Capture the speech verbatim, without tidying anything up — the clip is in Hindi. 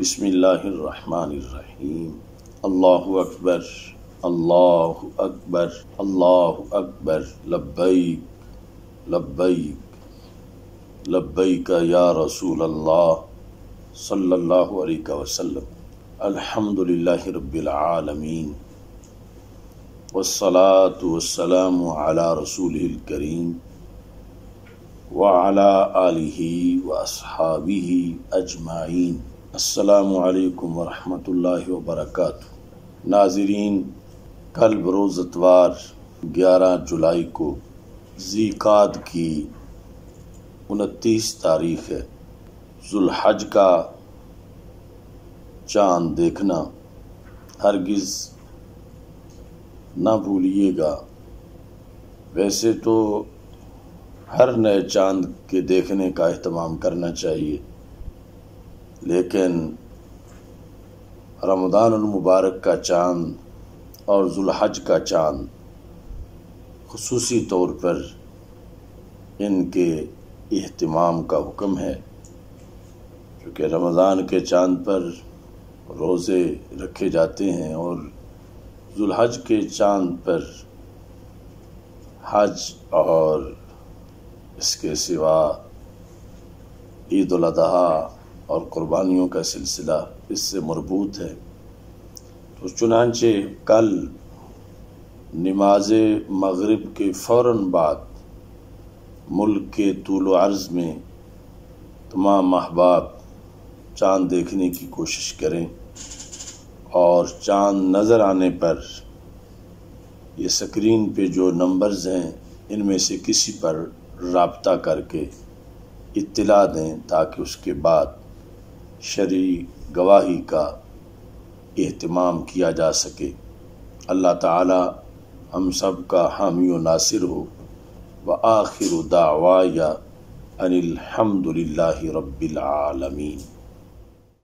बिस्मिल्लाहिर्रहमानिर्रहीम। अल्लाहु अकबर, अल्लाहु अकबर, अल्लाहु अकबर। लब्बैक लब्बैक लब्बैक या रसूल अल्लाह सल्लल्लाहु अलैहि वसल्लम। अल्हम्दुलिल्लाहि रब्बिल आलमीन वस्सलातु वस्सलामु अला रसूलिल करीम व अला आलिहि व अस्हाबिहि अजमाइन। अस्सलामु अलैकुम वरहमतुल्लाहि वबरकातुहू। नाज़रीन, कल बरोज़ इतवार ग्यारह जुलाई को ज़ीक़ाद की उनतीस तारीख़ है। ज़ुलहज का चाँद देखना हरगिज़ ना भूलिएगा। वैसे तो हर नए चाँद के देखने का अहतमाम करना चाहिए, लेकिन रमज़ानुल मुबारक का चाँद और ज़ुलहज का चाँद ख़ुसूसी तौर पर इनके अहतमाम का हुक्म है, क्योंकि रमज़ान के चाँद पर रोज़े रखे जाते हैं और ज़ुलहज के चाँद पर हज और इसके सिवा ईद उल अज़हा और क़ुरबानियों का सिलसिला इससे मरबूत है। तो चुनांचे कल नमाज मग़रिब के फ़ौरन बाद मुल्क के तूलो अर्ज़ में तमाम अहबाब चाँद देखने की कोशिश करें और चाँद नज़र आने पर ये स्क्रीन पे जो नंबर्स हैं इनमें से किसी पर राब्ता करके इत्तला दें, ताकि उसके बाद शरी गवाही का एहतमाम किया जा सके। अल्लाह ताला हम सब का हामी व नासिर हो। व आखिर दावाया अनिल हम्दुलिल्लाहि रब्बिल आलमीन।